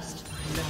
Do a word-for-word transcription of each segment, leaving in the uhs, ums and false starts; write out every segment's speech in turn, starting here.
First, no.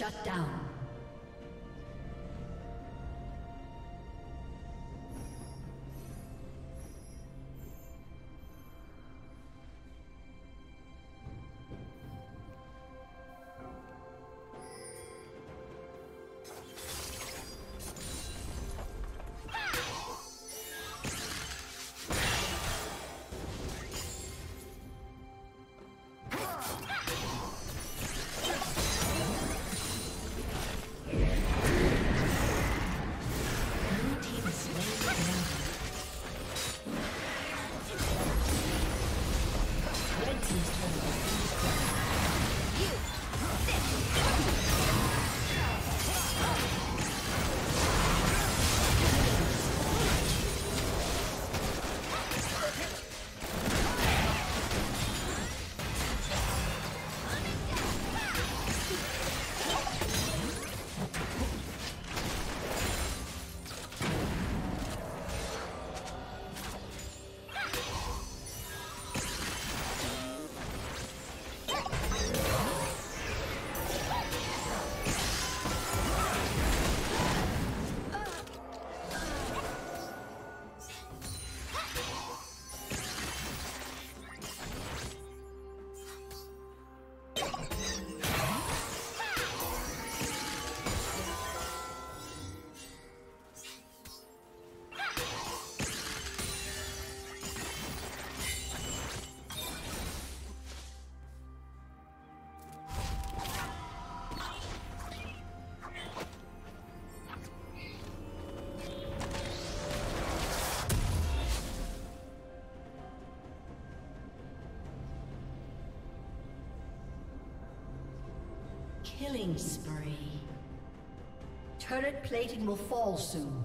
Shut down. Killing spree. Turret plating will fall soon.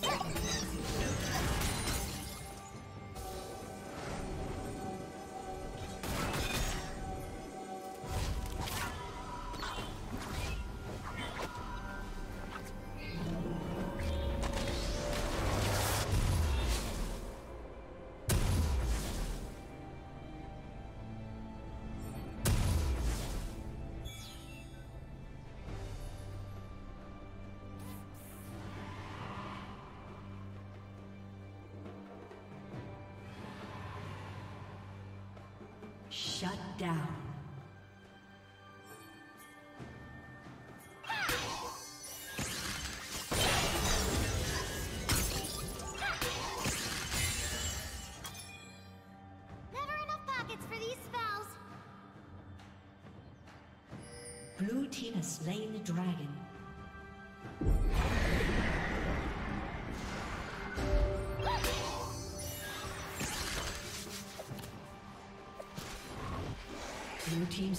Thank you. Shut down. Never enough pockets for these spells. Blue team has slain the dragon. Blue team's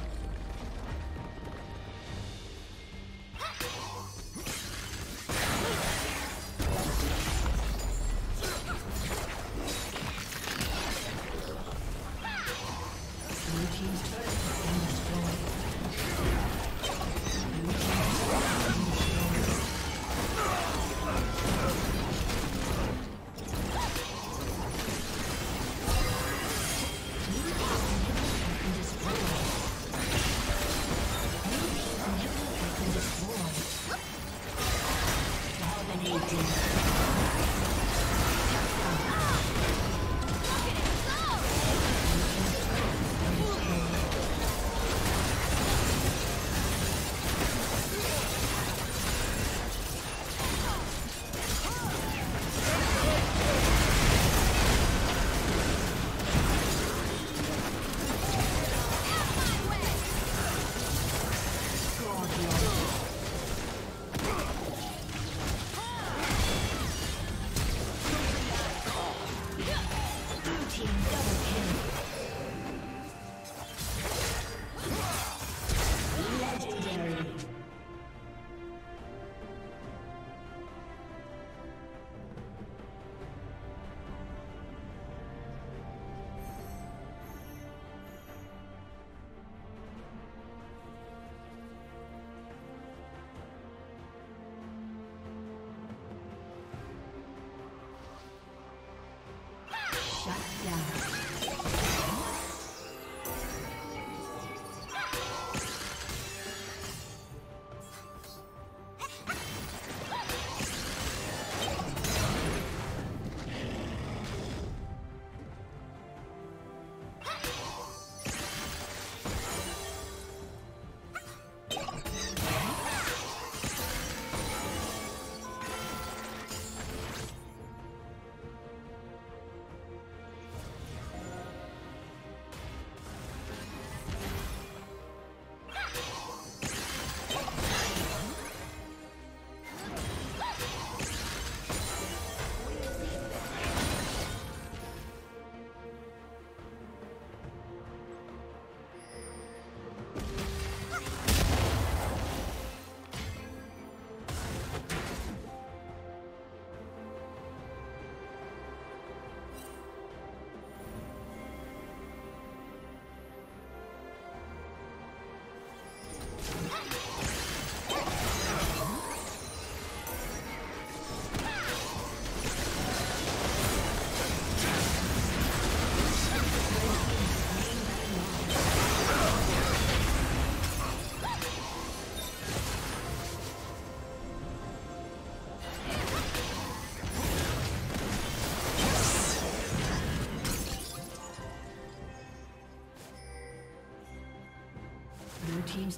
Shut down. Blue team's